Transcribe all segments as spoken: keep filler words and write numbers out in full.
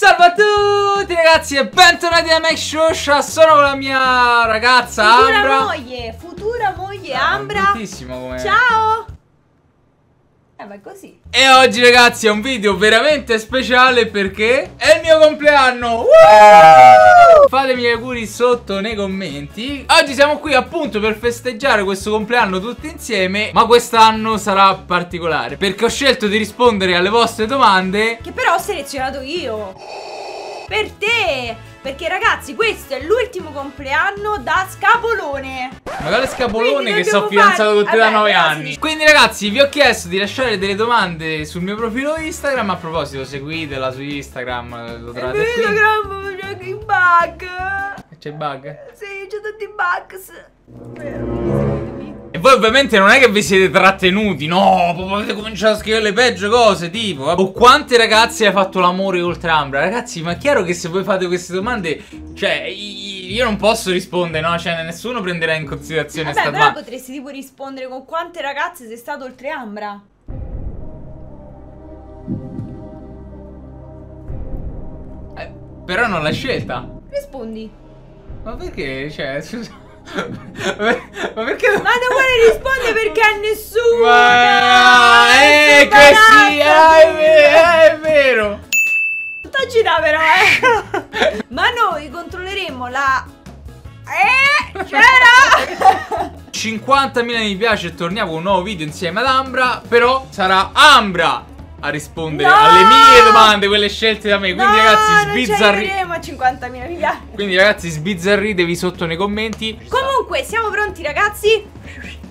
Salve a tutti ragazzi e bentornati da Mike ShowSha. Sono con la mia ragazza futura Ambra moglie, Futura moglie ah, Ambra come... Ciao. Eh ma è così. E oggi ragazzi è un video veramente speciale perché è il mio compleanno. Woo! Fatemi gli auguri sotto nei commenti. Oggi siamo qui appunto per festeggiare questo compleanno tutti insieme, ma quest'anno sarà particolare perché ho scelto di rispondere alle vostre domande, che però ho selezionato io per te, perché ragazzi questo è l'ultimo compleanno da scapolone. Ma quale scapolone, che sono fidanzato con te da nove anni. Quindi ragazzi vi ho chiesto di lasciare delle domande sul mio profilo Instagram. A proposito seguitela su Instagram, lo trovate qui. Instagram c'è anche il bug. C'è il bug? Sì, c'è tutti i bugs. E voi ovviamente non è che vi siete trattenuti. No, avete cominciato a scrivere le peggio cose tipo o quante ragazze hai fatto l'amore oltre Ambra. Ragazzi, ma è chiaro che se voi fate queste domande, cioè io non posso rispondere, no? Cioè nessuno prenderà in considerazione. Vabbè, sta però potresti tipo rispondere con quante ragazze sei stato oltre Ambra. Eh, però non l'hai scelta. Rispondi. Ma perché? Cioè, scusa. Ma perché? Ma non vuole rispondere perché a nessuno. Ma è così, è vero. Tutta gira però, eh. Ma noi controlleremo la... Eh, c'era! cinquantamila mi piace e torniamo con un nuovo video insieme ad Ambra. Però sarà Ambra a rispondere no! alle mie domande, quelle scelte da me. Quindi no, ragazzi sbizzarritevi, ma cinquantamila mi piace. Quindi ragazzi sbizzarritevi sotto nei commenti. Comunque siamo pronti ragazzi.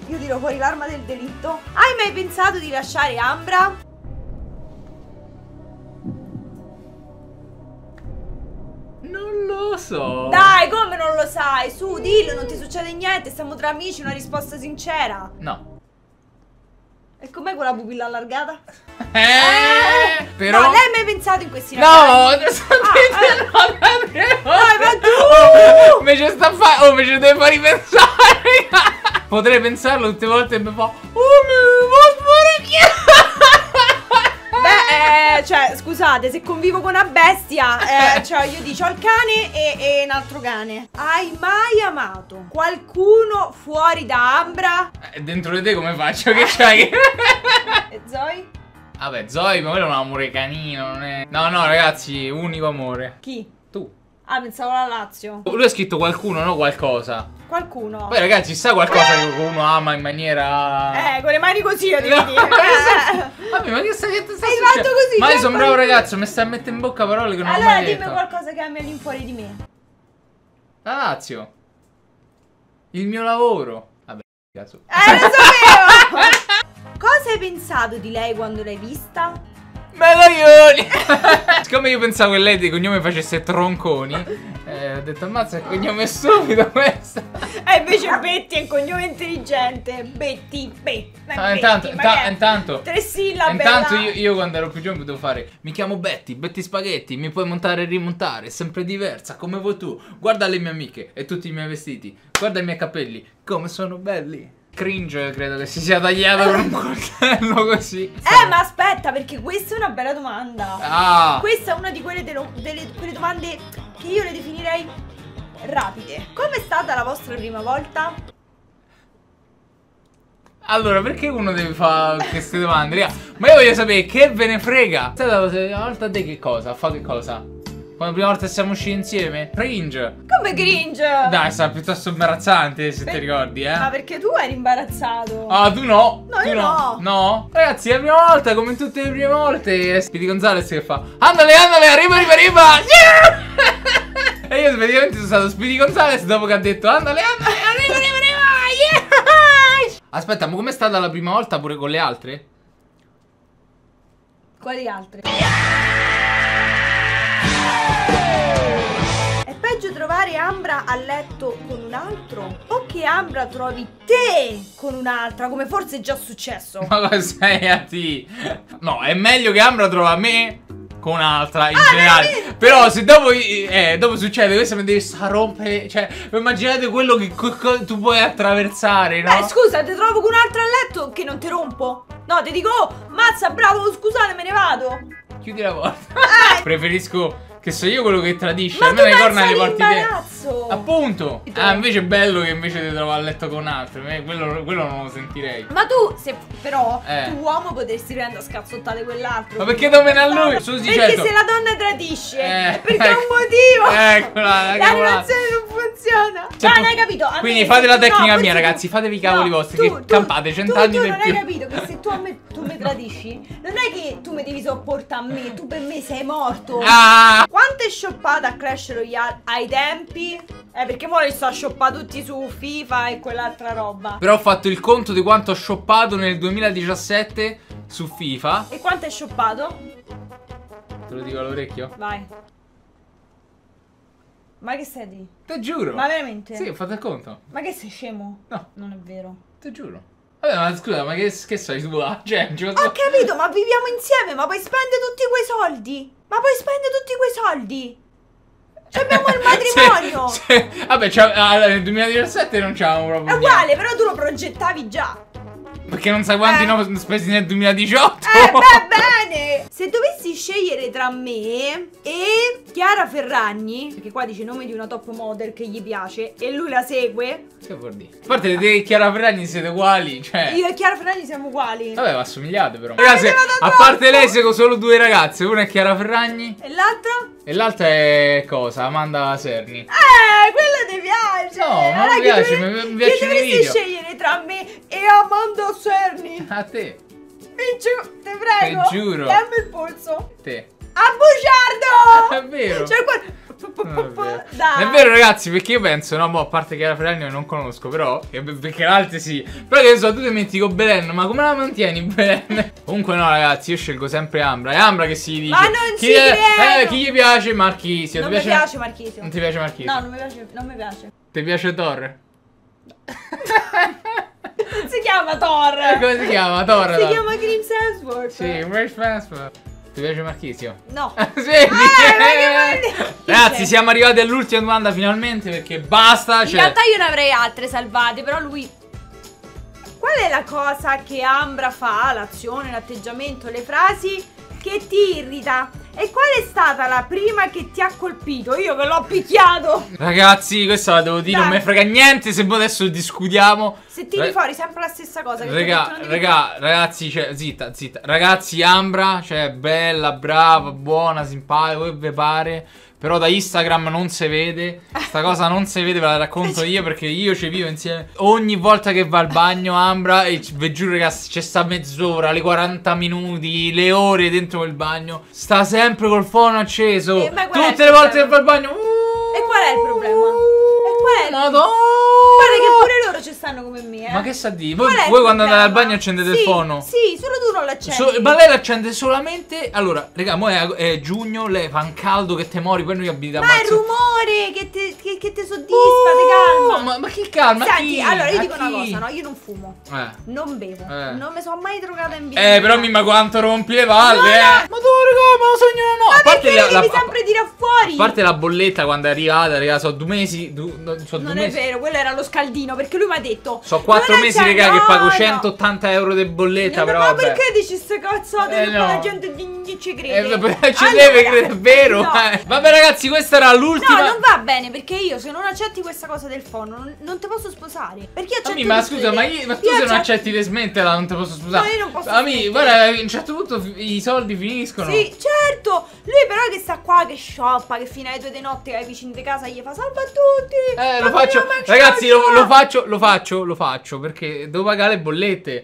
Io tiro fuori l'arma del delitto. Hai mai pensato di lasciare Ambra? Non lo so. Dai, come non lo sai? Su, dillo, non ti succede niente, siamo tra amici, una risposta sincera. No. E com'è quella pupilla allargata? Eh, eh, però no, lei mi hai pensato in questi ragazzi? No, sentite, ah, eh. no, dai, ma tu! Me ci sta a fare, oh, me ci devi far ripensare. Potrei pensarlo tutte le volte e mi fa, oh, mi vuoi. Beh, eh, cioè, scusate, se convivo con una bestia, eh, cioè, io dico, ho il cane e, e un altro cane. Hai mai amato qualcuno fuori da Ambra? Eh, dentro di te come faccio? Che c'hai? E Zoe? Vabbè, ah Zoe, ma quello è un amore canino, non è... No, no, ragazzi, unico amore. Chi? Tu. Ah, pensavo alla Lazio. Lui ha scritto qualcuno, no qualcosa. Qualcuno. Poi ragazzi, sa qualcosa eh. che uno ama in maniera... Eh, con le mani così io devo no. dire. Vabbè, ma che sta che ti sta succedendo? Hai fatto così. Ma io sono bravo ragazzo, mi sta a mettere in bocca parole che non allora, ho mai detto. Allora, dimmi qualcosa che ami all'infuori di me. La Lazio. Il mio lavoro. Vabbè, cazzo. Eh, lo sapevo! Cosa hai pensato di lei quando l'hai vista? Melaioni! Siccome io pensavo che lei di cognome facesse Tronconi, eh, ho detto ammazza, il cognome è stupido questo. E invece Betti è un cognome intelligente. Betti, Betti. Ah, intanto, Betti, intanto tre sillabe. Intanto io, io quando ero più giovane potevo fare mi chiamo Betty, Betty Spaghetti, mi puoi montare e rimontare, sempre diversa, come vuoi tu. Guarda le mie amiche e tutti i miei vestiti, guarda i miei capelli, come sono belli. Cringe, credo che si sia tagliato con un coltello così. Eh, ma aspetta, perché questa è una bella domanda. Ah. Questa è una di quelle, delo, delle, quelle domande che io le definirei rapide. Com'è stata la vostra prima volta? Allora, perché uno deve fare queste domande? Raga, ma io voglio sapere che ve ne frega. È stata la prima volta te che cosa? Fa che cosa? Quando la prima volta siamo usciti insieme? Cringe. Come cringe? Dai, sarà piuttosto imbarazzante se per... ti ricordi, eh. Ma perché tu eri imbarazzato? Ah, tu no. No, tu io no. no. No? Ragazzi, è la prima volta, come tutte le prime volte, è Speedy Gonzalez che fa andale, andale, arriva, arriva, arriva. Yeah! E io praticamente sono stato Speedy Gonzalez dopo che ha detto andale, andale, arriva, arriva, arriva. Yeah! Aspetta, ma com'è stata la prima volta pure con le altre? Quali altre? È peggio trovare Ambra a letto con un altro o che Ambra trovi te con un'altra, come forse è già successo? Ma cos'è a te? No, è meglio che Ambra trova me con un'altra in ah, generale beh, beh. Però se dopo, eh, dopo succede questo mi devi rompere. Cioè, immaginate quello che tu puoi attraversare, no? Beh, scusa, ti trovo con un'altra a letto che non ti rompo. No, ti dico, oh, mazza, bravo, scusate, me ne vado. chiudi la porta. Ah. Preferisco che so io quello che tradisce. Ma almeno le corna le porti te. Appunto. Ah, invece è bello che invece ti trovo a letto con altri. Quello, quello non lo sentirei. Ma tu, se però, eh. tu uomo potresti prendere a scazzottare quell'altro. Ma perché non viene a lui? Perché certo. se la donna tradisce eh. è perché è un motivo. Eccola, eccola. La relazione non funziona. Cioè, ma non hai capito. Quindi fate la tecnica no, mia, ragazzi. Fatevi i cavoli no, vostri. Tu, che tu, campate cent'anni per più. Tu non hai capito che se tu a me, tu mi tradisci, non è che tu mi devi sopportare a me. Tu per me sei morto. Ah. Quante shoppate a Crash Royale ai tempi? Eh, perché ora li sto a shoppare tutti su FIFA e quell'altra roba. Però ho fatto il conto di quanto ho shoppato nel duemiladiciassette su FIFA. E quanto hai shoppato? Te lo dico all'orecchio? Vai. Ma che sei di? Te giuro. Ma veramente? Sì, ho fatto il conto. Ma che sei scemo? No. Non è vero. Te giuro. Vabbè, ma scusa, ma che, che sei tu? Cioè, ho capito, ma viviamo insieme, ma puoi spendere tutti quei soldi. Ma puoi spendere tutti quei soldi? Cioè abbiamo il matrimonio! Se, se, vabbè, cioè, allora, nel duemiladiciassette non c'avevamo proprio. È uguale, niente. Però tu lo progettavi già. Perché non sai quanti eh. no spesi nel duemiladiciotto? Eh, beh, bene! Se dovessi scegliere tra me e Chiara Ferragni, perché qua dice nome di una top model che gli piace e lui la segue. Che vuol dire? A parte te e Chiara Ferragni siete uguali, cioè. Io e Chiara Ferragni siamo uguali. Vabbè, ma assomigliate però. Ragazzi, a parte lei seguo solo due ragazze, una è Chiara Ferragni e l'altra? E l'altra è cosa? Amanda Cerny. Eh, quella ti piace! No, non mi piace, mi piace nei video. Dovresti scegliere tra me e Amanda Cerny. A te. Mi giuro, ti prego. Ti giuro. Dammi il polso. Te. A bugiardo! È vero. Cioè, guarda. È vero, ragazzi, perché io penso, no, boh, a parte che la Ferragni non conosco, però. Perché l'altra sì. Però che ne so, tu ti dimentico Belen, ma come la mantieni Belen? Comunque no, ragazzi, io scelgo sempre Ambra. È Ambra che si dice. Ma non si è, eh, chi gli piace? Marchisio. Non mi piace, piace Marchisio. Non ti piace Marchisio? No, non mi piace, non mi piace. Ti piace Torre? Si chiama Torre. Eh, come si chiama Torre? Si Torre. chiama Grim Sandsworth. Sì, Crash Royale. Ti piace Marchisio? No. Senti, eh, eh. Ragazzi, siamo arrivati all'ultima domanda finalmente perché basta. Cioè... In realtà io ne avrei altre salvate, però lui... Qual è la cosa che Ambra fa? L'azione, l'atteggiamento, le frasi che ti irrita? E qual è stata la prima che ti ha colpito? Io ve l'ho picchiato. Ragazzi, questa la devo dire, dai. Non me frega niente. Se poi adesso discutiamo. Se tiri fuori sempre la stessa cosa che raga, raga, ragazzi, cioè, zitta, zitta. Ragazzi, Ambra, cioè, bella, brava, buona, simpatica, come vi pare. Però da Instagram non si vede. Sta cosa non si vede, ve la racconto io perché io ci vivo insieme. Ogni volta che va al bagno Ambra, e vi giuro ragazzi, c'è sta mezz'ora, le quaranta minuti, le ore dentro quel bagno. Sta sempre sempre col fono acceso, eh, tutte le volte che fa il bagno. E qual è il problema? E qual è? Madonna. Guarda che pure loro ci stanno come me, eh. Ma che sa di? Voi, voi quando andate al bagno accendete sì, il fono. Sì, solo tu non l'accendi. So, ma lei l'accende solamente. Allora, raga, mo è, è giugno, lei fa un caldo che te mori, poi noi abitiamo. Ma è il rumore che te, che, che te soddisfa, oh, ti calma. Ma, ma che calma? Senti, chi? Allora io a dico chi? Una cosa, no? Io non fumo, eh. non bevo, eh. non mi sono mai drogata in vita. Eh, però mimma quanto rompi le palle, no, eh. No. Ma tu raga, ma lo sogno no, no. Ma a parte perché la, devi la, sempre tirare fuori? A parte la bolletta quando è arrivata, raga, so due mesi. Du, so non due è mesi. Vero, quello era lo scaldino, perché lui mi ha detto so quattro mesi raga, no, che pago centottanta euro di bolletta, no, però. Ma perché dici queste cazzate? Eh, no. La gente ci crede. Eh, ci allora, deve credere, è vero. No. Eh. Vabbè ragazzi, questa era l'ultima. No, non va bene perché io se non accetti questa cosa del fono non, non ti posso sposare. Perché io accetto. Ami, ma scusa, ma, io, ma tu io se non accetti di smetterla non ti posso sposare. No, io non posso. Ami, guarda, a un certo punto i soldi finiscono. Sì, certo. Lui però che sta qua che shoppa, che fino alle due di notte ai vicini di casa gli fa salva tutti. Eh, lo faccio. Ragazzi, lo, lo faccio, lo faccio, lo faccio perché devo pagare le bollette.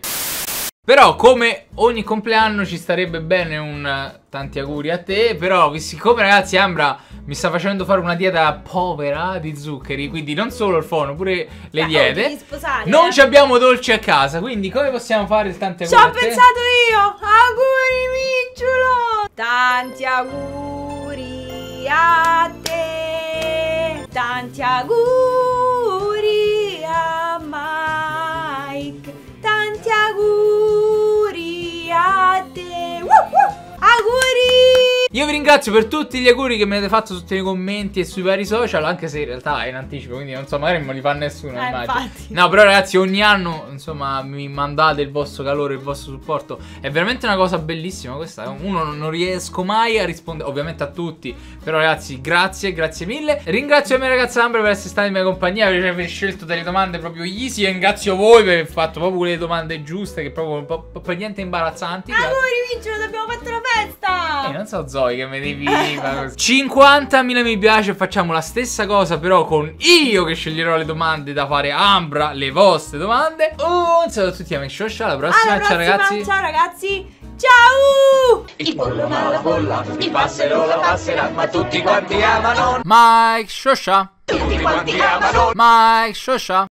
Però come ogni compleanno ci starebbe bene un tanti auguri a te. Però siccome ragazzi Ambra mi sta facendo fare una dieta povera di zuccheri, quindi non solo il fono, pure le diete, non ci abbiamo dolci a casa, quindi come possiamo fare il tanti auguri a te? Ci ho pensato io. Auguri Micciolo. Tanti auguri a te. Tanti auguri a Mike. Tanti auguri a te. Woo, woo. Auguri! Io vi ringrazio per tutti gli auguri che mi avete fatto sotto nei commenti e sui vari social, anche se in realtà è in anticipo, quindi non so, magari non li fa nessuno, eh, immagino. No, però ragazzi, ogni anno, insomma, mi mandate il vostro calore, il vostro supporto. È veramente una cosa bellissima questa. Uno non riesco mai a rispondere, ovviamente, a tutti. Però ragazzi, grazie, grazie mille. Ringrazio la mia ragazza Ambra per essere stata in mia compagnia, per aver scelto delle domande proprio easy. E ringrazio voi per aver fatto proprio quelle domande giuste, che proprio un po' per niente imbarazzanti. Amori, vinci, abbiamo fatto una festa! E non so, Zoe, che me devi cinquantamila mi piace, facciamo la stessa cosa però con io che sceglierò le domande da fare a Ambra, le vostre domande. Oh, un saluto a tutti, a Mike ShowSha, alla prossima, alla prossima, ciao ragazzi. Ciao ragazzi. Ciao! Il pollo ma la bolla, il passero la passerà, ma tutti quanti amano Mike ShowSha. Tutti quanti amano Mike ShowSha.